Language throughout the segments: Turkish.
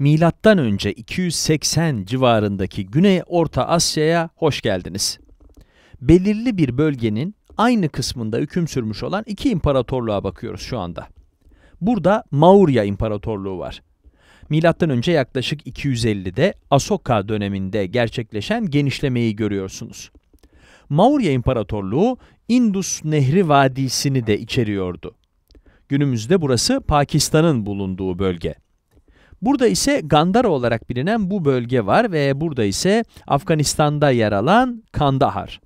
Milattan önce 280 civarındaki Güney Orta Asya'ya hoş geldiniz. Belirli bir bölgenin aynı kısmında hüküm sürmüş olan iki imparatorluğa bakıyoruz şu anda. Burada Maurya İmparatorluğu var. Milattan önce yaklaşık 250'de Asoka döneminde gerçekleşen genişlemeyi görüyorsunuz. Maurya İmparatorluğu Indus Nehri Vadisi'ni de içeriyordu. Günümüzde burası Pakistan'ın bulunduğu bölge. Burada ise Gandhara olarak bilinen bu bölge var ve burada ise Afganistan'da yer alan Kandahar.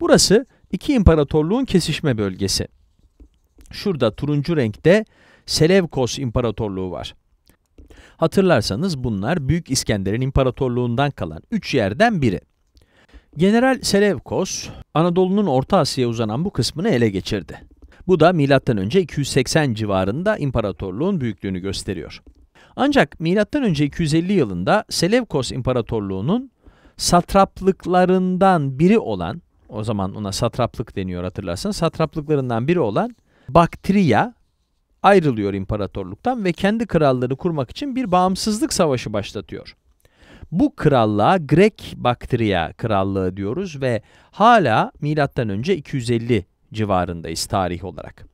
Burası iki imparatorluğun kesişme bölgesi. Şurada turuncu renkte Seleukos İmparatorluğu var. Hatırlarsanız bunlar Büyük İskender'in imparatorluğundan kalan 3 yerden biri. General Seleukos, Anadolu'nun Orta Asya'ya uzanan bu kısmını ele geçirdi. Bu da M.Ö. 280 civarında imparatorluğun büyüklüğünü gösteriyor. Ancak M.Ö. 250 yılında Seleukos İmparatorluğu'nun satraplıklarından biri olan, o zaman ona satraplık deniyor hatırlarsanız, satraplıklarından biri olan Baktriya ayrılıyor imparatorluktan ve kendi krallığını kurmak için bir bağımsızlık savaşı başlatıyor. Bu krallığa Grek Baktriya Krallığı diyoruz ve hala M.Ö. 250 civarındayız tarih olarak.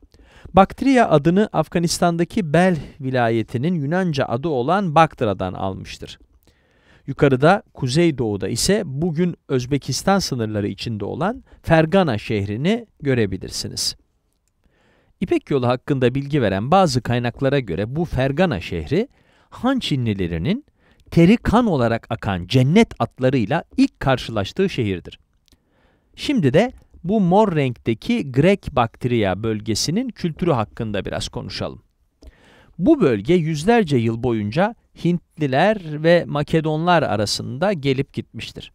Baktriya adını Afganistan'daki Belh vilayetinin Yunanca adı olan Baktra'dan almıştır. Yukarıda, kuzeydoğuda ise bugün Özbekistan sınırları içinde olan Fergana şehrini görebilirsiniz. İpek yolu hakkında bilgi veren bazı kaynaklara göre bu Fergana şehri, Han Çinlilerinin teri kan olarak akan cennet atlarıyla ilk karşılaştığı şehirdir. Şimdi de bu mor renkteki Grek Baktriya bölgesinin kültürü hakkında biraz konuşalım. Bu bölge yüzlerce yıl boyunca Hintliler ve Makedonlar arasında gelip gitmiştir.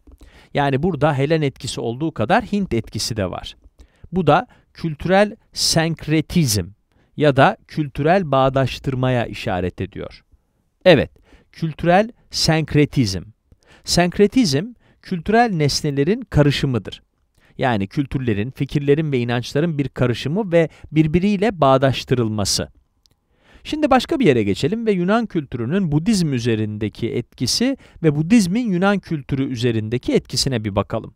Yani burada Helen etkisi olduğu kadar Hint etkisi de var. Bu da kültürel senkretizm ya da kültürel bağdaştırmaya işaret ediyor. Evet, kültürel senkretizm. Senkretizm, kültürel nesnelerin karışımıdır. Yani kültürlerin, fikirlerin ve inançların bir karışımı ve birbiriyle bağdaştırılması. Şimdi başka bir yere geçelim ve Yunan kültürünün Budizm üzerindeki etkisi ve Budizmin Yunan kültürü üzerindeki etkisine bir bakalım.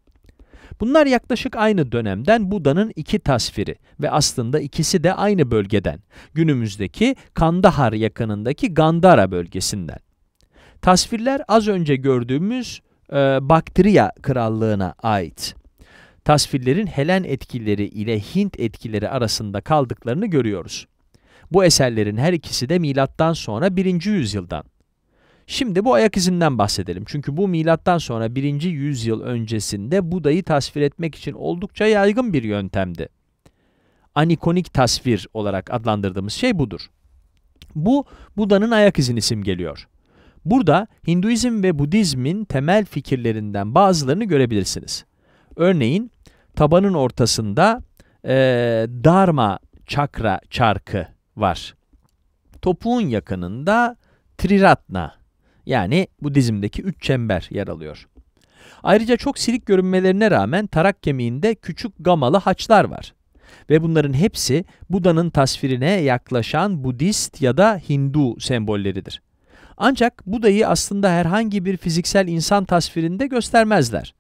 Bunlar yaklaşık aynı dönemden Buda'nın iki tasviri ve aslında ikisi de aynı bölgeden, günümüzdeki Kandahar yakınındaki Gandhara bölgesinden. Tasvirler az önce gördüğümüz Baktriya Krallığı'na ait. Tasvirlerin Helen etkileri ile Hint etkileri arasında kaldıklarını görüyoruz. Bu eserlerin her ikisi de milattan sonra 1. yüzyıldan. Şimdi bu ayak izinden bahsedelim. Çünkü bu milattan sonra 1. yüzyıl öncesinde Buda'yı tasvir etmek için oldukça yaygın bir yöntemdi. Anikonik tasvir olarak adlandırdığımız şey budur. Bu Buda'nın ayak izini simgeliyor. Burada Hinduizm ve Budizmin temel fikirlerinden bazılarını görebilirsiniz. Örneğin tabanın ortasında dharma çakra çarkı var. Topuğun yakınında triratna yani Budizm'deki 3 çember yer alıyor. Ayrıca çok silik görünmelerine rağmen tarak kemiğinde küçük gamalı haçlar var. Ve bunların hepsi Buda'nın tasvirine yaklaşan Budist ya da Hindu sembolleridir. Ancak Buda'yı aslında herhangi bir fiziksel insan tasvirinde göstermezler.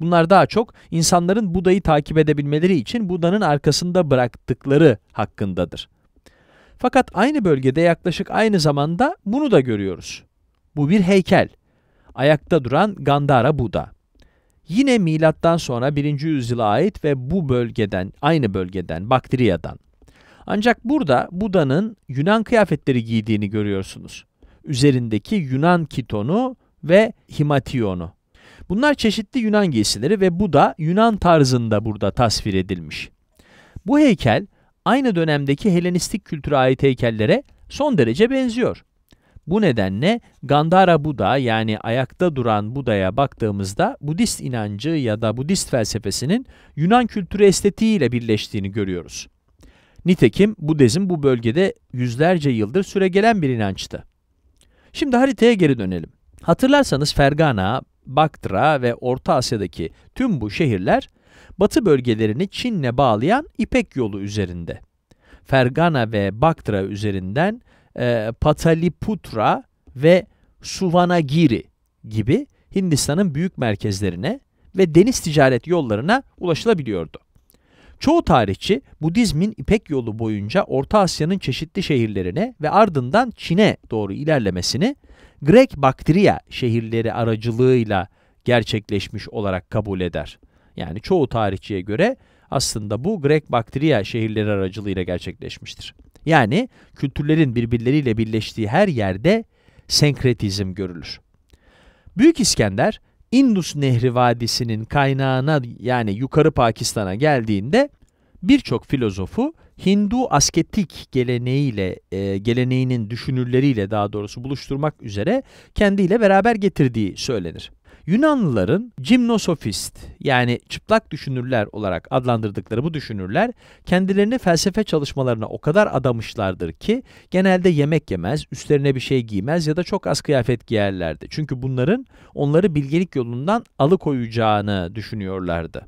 Bunlar daha çok insanların Buda'yı takip edebilmeleri için Buda'nın arkasında bıraktıkları hakkındadır. Fakat aynı bölgede yaklaşık aynı zamanda bunu da görüyoruz. Bu bir heykel. Ayakta duran Gandhara Buda. Yine milattan sonra 1. yüzyıla ait ve bu bölgeden, aynı bölgeden, Baktriya'dan. Ancak burada Buda'nın Yunan kıyafetleri giydiğini görüyorsunuz. Üzerindeki Yunan kitonu ve himatiyonu. Bunlar çeşitli Yunan giysileri ve Buda Yunan tarzında burada tasvir edilmiş. Bu heykel aynı dönemdeki Helenistik kültüre ait heykellere son derece benziyor. Bu nedenle Gandhara Buda yani ayakta duran Buda'ya baktığımızda Budist inancı ya da Budist felsefesinin Yunan kültürü estetiğiyle birleştiğini görüyoruz. Nitekim Budizm bu bölgede yüzlerce yıldır süregelen bir inançtı. Şimdi haritaya geri dönelim. Hatırlarsanız Fergana, Baktra ve Orta Asya'daki tüm bu şehirler Batı bölgelerini Çin'le bağlayan İpek yolu üzerinde. Fergana ve Baktra üzerinden Pataliputra ve Suvanagiri gibi Hindistan'ın büyük merkezlerine ve deniz ticaret yollarına ulaşılabiliyordu. Çoğu tarihçi Budizmin İpek yolu boyunca Orta Asya'nın çeşitli şehirlerine ve ardından Çin'e doğru ilerlemesini Grek Baktriya şehirleri aracılığıyla gerçekleşmiş olarak kabul eder. Yani çoğu tarihçiye göre aslında bu Grek Baktriya şehirleri aracılığıyla gerçekleşmiştir. Yani kültürlerin birbirleriyle birleştiği her yerde senkretizm görülür. Büyük İskender, İndus Nehri Vadisi'nin kaynağına yani yukarı Pakistan'a geldiğinde birçok filozofu Hindu asketik geleneğinin düşünürleriyle daha doğrusu buluşturmak üzere kendiyle beraber getirdiği söylenir. Yunanlıların cimnosofist yani çıplak düşünürler olarak adlandırdıkları bu düşünürler kendilerini felsefe çalışmalarına o kadar adamışlardır ki genelde yemek yemez, üstlerine bir şey giymez ya da çok az kıyafet giyerlerdi. Çünkü bunların onları bilgelik yolundan alıkoyacağını düşünüyorlardı.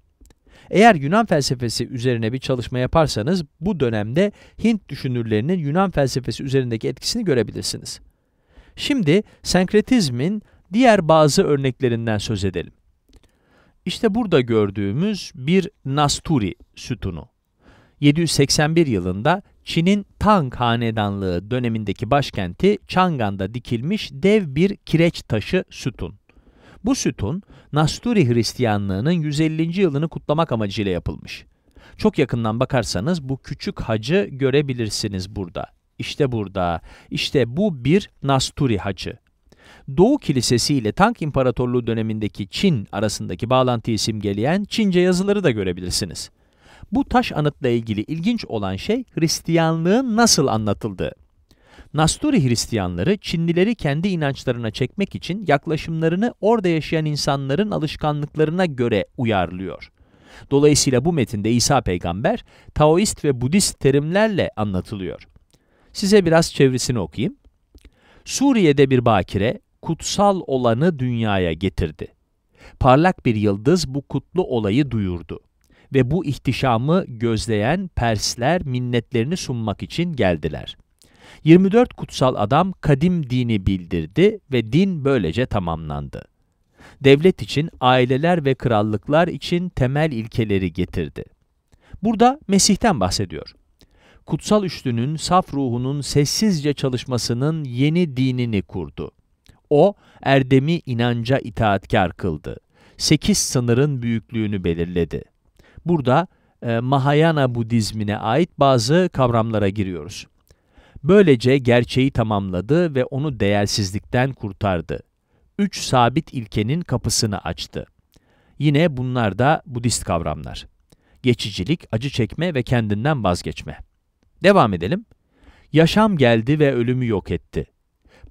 Eğer Yunan felsefesi üzerine bir çalışma yaparsanız bu dönemde Hint düşünürlerinin Yunan felsefesi üzerindeki etkisini görebilirsiniz. Şimdi senkretizmin diğer bazı örneklerinden söz edelim. İşte burada gördüğümüz bir Nasturi sütunu. 781 yılında Çin'in Tang Hanedanlığı dönemindeki başkenti Çangan'da dikilmiş dev bir kireç taşı sütun. Bu sütun Nasturi Hristiyanlığının 150. yılını kutlamak amacıyla yapılmış. Çok yakından bakarsanız bu küçük hacı görebilirsiniz burada. İşte burada. İşte bu bir Nasturi hacı. Doğu Kilisesi ile Tang İmparatorluğu dönemindeki Çin arasındaki bağlantıyı simgeleyen Çince yazıları da görebilirsiniz. Bu taş anıtla ilgili ilginç olan şey Hristiyanlığın nasıl anlatıldığı. Nasturi Hristiyanları Çinlileri kendi inançlarına çekmek için yaklaşımlarını orada yaşayan insanların alışkanlıklarına göre uyarlıyor. Dolayısıyla bu metinde İsa Peygamber Taoist ve Budist terimlerle anlatılıyor. Size biraz çevresini okuyayım. Suriye'de bir bakire kutsal olanı dünyaya getirdi. Parlak bir yıldız bu kutlu olayı duyurdu ve bu ihtişamı gözleyen Persler minnetlerini sunmak için geldiler. 24 kutsal adam kadim dini bildirdi ve din böylece tamamlandı. Devlet için, aileler ve krallıklar için temel ilkeleri getirdi. Burada Mesih'ten bahsediyor. Kutsal Üçlünün saf ruhunun sessizce çalışmasının yeni dinini kurdu. O, erdemi inanca itaatkar kıldı. 8 sınırın büyüklüğünü belirledi. Burada Mahayana Budizmine ait bazı kavramlara giriyoruz. Böylece gerçeği tamamladı ve onu değersizlikten kurtardı. 3 sabit ilkenin kapısını açtı. Yine bunlar da Budist kavramlar. Geçicilik, acı çekme ve kendinden vazgeçme. Devam edelim. Yaşam geldi ve ölümü yok etti.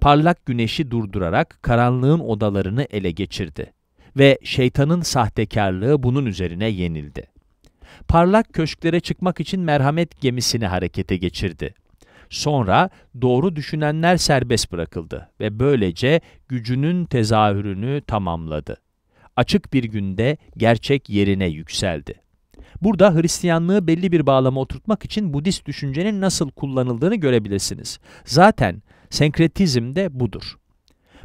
Parlak güneşi durdurarak karanlığın odalarını ele geçirdi. Ve şeytanın sahtekarlığı bunun üzerine yenildi. Parlak köşklere çıkmak için merhamet gemisini harekete geçirdi. Sonra doğru düşünenler serbest bırakıldı ve böylece gücünün tezahürünü tamamladı. Açık bir günde gerçek yerine yükseldi. Burada Hristiyanlığı belli bir bağlama oturtmak için Budist düşüncenin nasıl kullanıldığını görebilirsiniz. Zaten senkretizm de budur.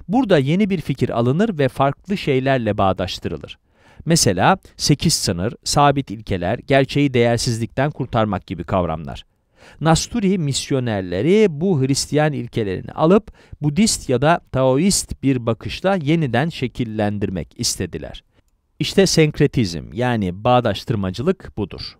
Burada yeni bir fikir alınır ve farklı şeylerle bağdaştırılır. Mesela 8 sınır, sabit ilkeler, gerçeği değersizlikten kurtarmak gibi kavramlar. Nasturi misyonerleri bu Hristiyan ilkelerini alıp Budist ya da Taoist bir bakışla yeniden şekillendirmek istediler. İşte senkretizm yani bağdaştırmacılık budur.